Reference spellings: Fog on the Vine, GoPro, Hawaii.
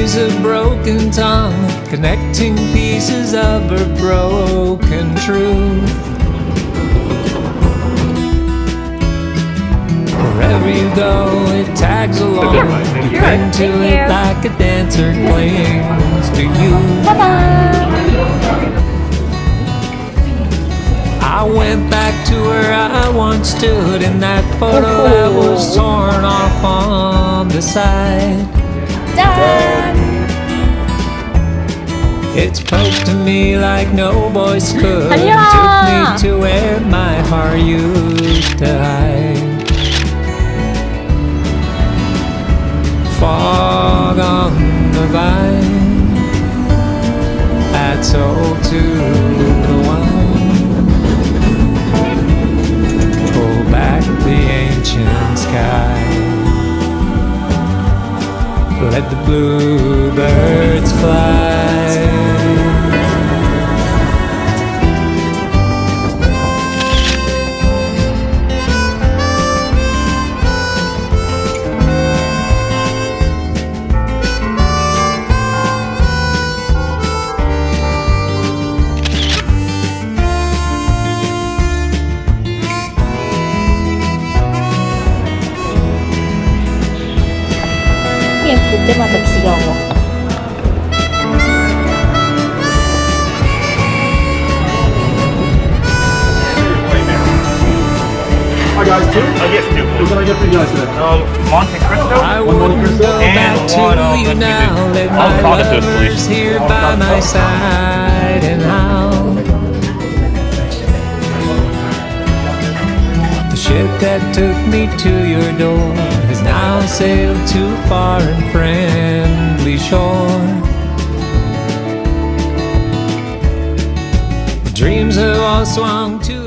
she's a broken tongue, connecting pieces of her broken truth. Wherever you go, it tags along. You cling to it like a dancer clings to you. I went back to where I once stood in that photo that was torn off on the side. It's poked to me like no voice could. Hello. Took me to where my heart used to hide. Fog on the vine, that's old to the wine. Pull back the ancient sky. Let the bluebirds fly. 근데 맞아 귀여워. Hi guys, two? Yes, two. Who can I get for you guys today? Monte Cristo, Monte Cristo, and one of the two. I'll call it two, please. Here by my side and how. The ship that took me to your door has now sailed to far and friendly shore. The dreams have all swung to